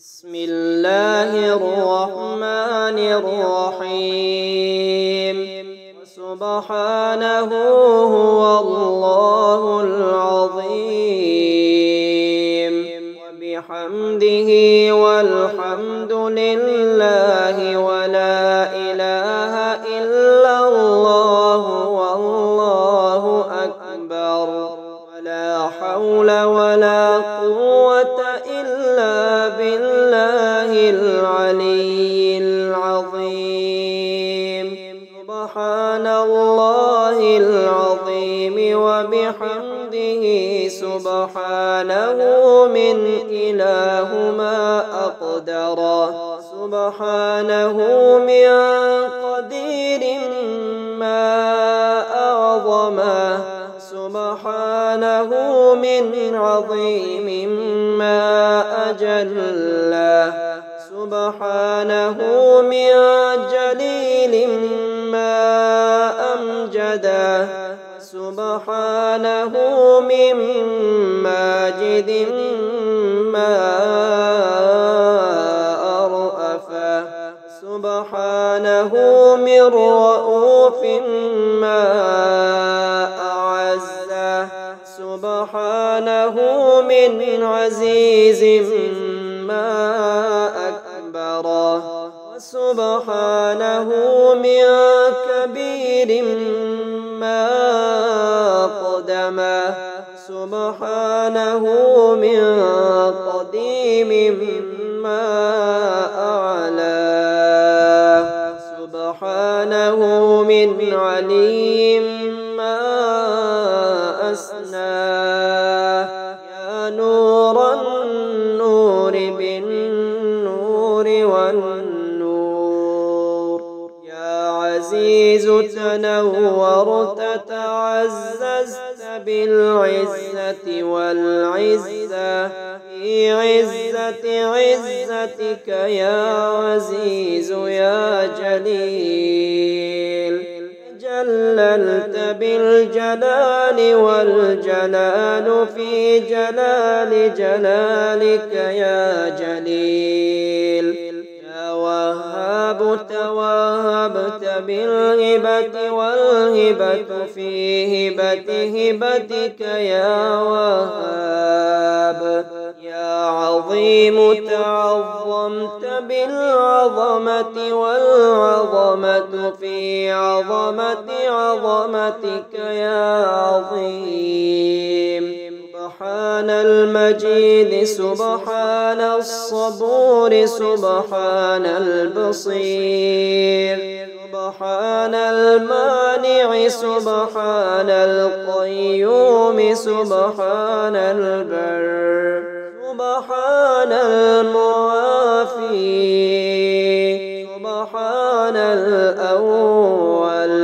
بسم الله الرحمن الرحيم. سبحانه هو الله العظيم وبحمده والحمد لله ولا إله إلا الله والله أكبر ولا حول ولا قوة إلا بالله العلي العظيم. سبحان الله العظيم وبحمده سبحانه من إله ما أقدر سبحانه من قدير ما أعظمه سبحانه من عظيم ما أجله سبحانه من جليل ما أمجده سبحانه من ماجد ما أرأفه سبحانه من رؤوف ما سبحانه من عزيز ما أكبره وسبحانه من كبير ما قدمه سبحانه من قديم ما أعلاه سبحانه من علي ما يا نور النور بالنور والنور يا عزيز تنورت تعززت بالعزة والعزة في عزة عزتك يا عزيز يا جليل جللت بالجلال والجلال في جلال جلالك يا جليل يا وهاب توهبت بالهبة والهبة في هبة هبتك يا وهاب يا عظيم تعظمت بالعظمة والعظمة في عظمة عظمتك يا عظيم سبحان المجيد سبحان الصبور سبحان البصير سبحان المانع سبحان القيوم سبحان البر سبحان المعافي سبحان الأول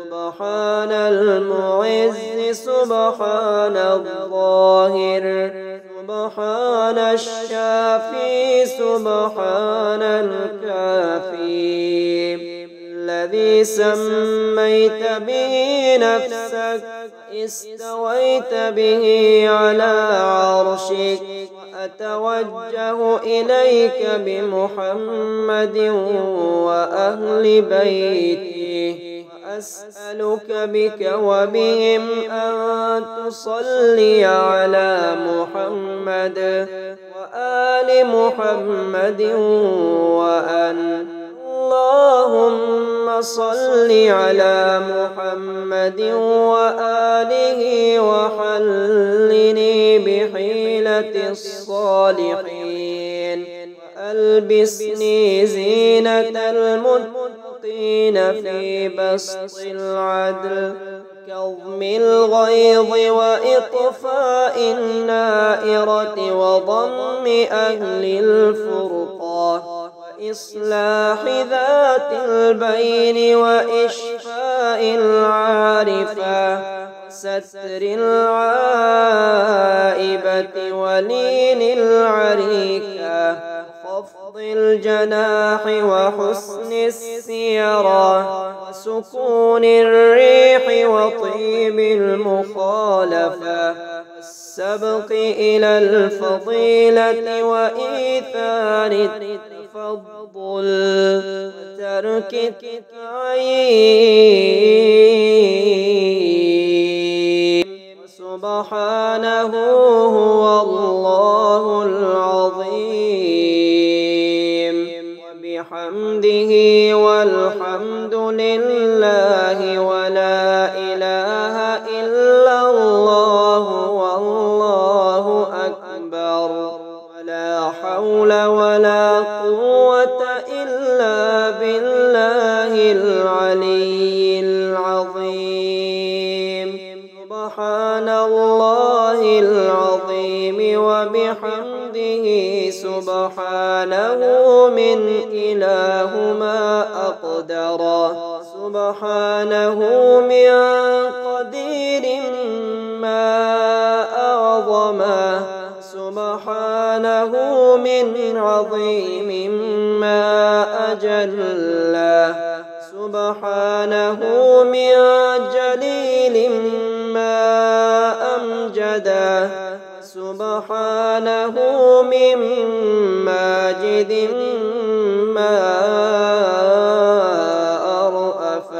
سبحان المعز سبحان الظاهر سبحان الشافي سبحان الكافي الذي سميت به نفسك استويت به على عرشك وأتوجه إليك بمحمد وأهل بيته وأسألك بك وبهم أن تصلي على محمد وآل محمد وأن اللهم صل على محمد وآله وحلني بحيلة الصالحين وألبسني زينة المتقين في بسط العدل كظم الغيظ وإطفاء النائرة وضم أهل الفرقة إصلاح ذات البين وإشفاء العارفة ستر العائبة ولين العريكة خفض الجناح وحسن السيرة وسكون الريح وطيب المخالفة السبق إلى الفضيلة وإيثار التفضل وترك التعيين. سبحانه هو الله العظيم وبحمده والحمد لله ولا إله إلا الله والله أكبر ولا حول ولا قوة إلا بالله العلي العظيم. سبحان الله العظيم وبحمده سبحانه من إله ما أقدر سبحانه من قدير ما أعظم سبحانه من عظيم ما أجل سبحانه من جليل ما أمجد سبحانه من ماجد ما أرأف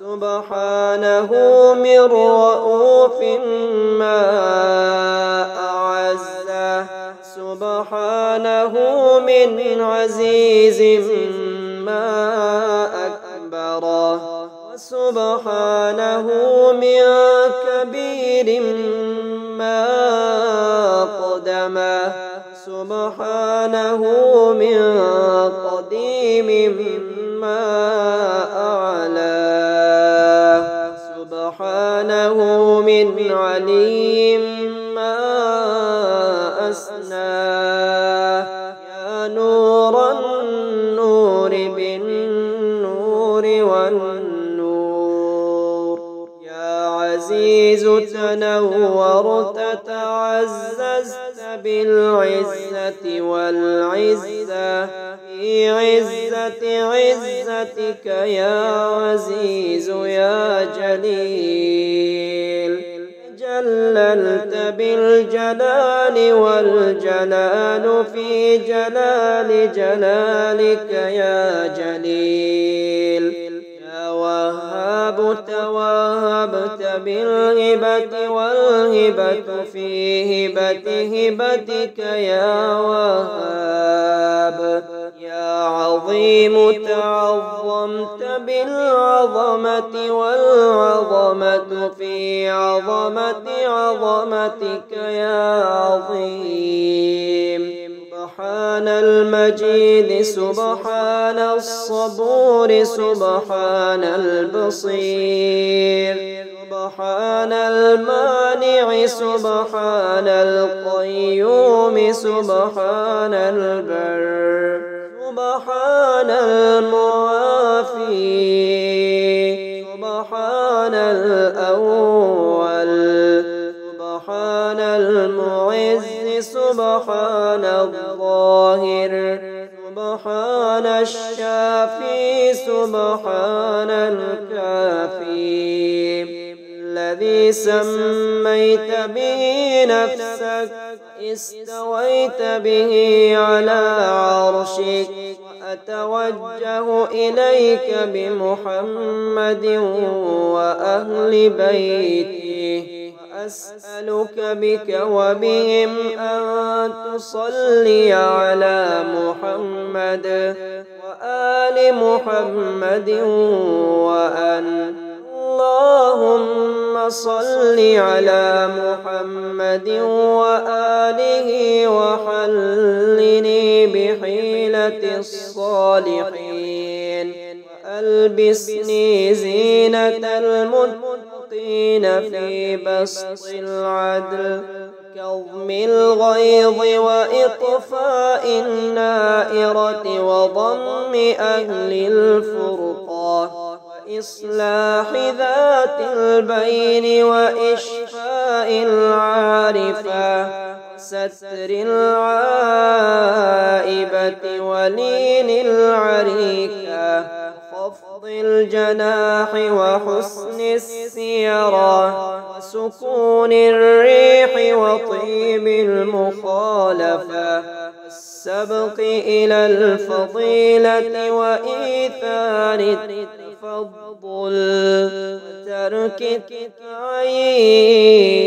سبحانه من رؤوف ما أعز سبحانه من عزيز ما أكبر وسبحانه من كبير ما قدم سبحانه من قديم ما أعلى سبحانه من علي ما أسنى يا نور النور بالنور والنور يا عزيز تنورت تعززت بالعزة والعزة في عزة عزتك يا عزيز يا جليل جللت بالجلال والجلال في جلال جلالك يا جليل يا وهاب توهبت بالهبة والهبة في هبة هبتك يا وهاب يا عظيم تعظمت بالعظمة والعظمة في عظمة عظمتك يا عظيم. سبحان المجيد سبحان الصبور سبحان البصير سبحان المانع سبحان القيوم سبحان البر سبحان المعافي سبحان الأول سبحان المعز سبحان الظاهر سبحان الشافي سبحان الكافي الذي سميت به نفسك استويت به على عرشك وأتوجه إليك بمحمد وأهل بيته وأسألك بك وبهم أن تصلي على محمد وآل محمد وأن اللهم صل على محمد وآله وحلني بحيلة الصالحين وألبسني زينة المتقين في بسط العدل كظم الغيظ وإطفاء النائرة وضم أهل الفرقة إصلاح ذات البين وإشفاء العارفة ستر العائبة ولين العريكة خفض الجناح وحسن السيرة سكون الريح وطيب المخالفة، السبق إلى الفضيلة وإيثار التفضل وترك التعيين.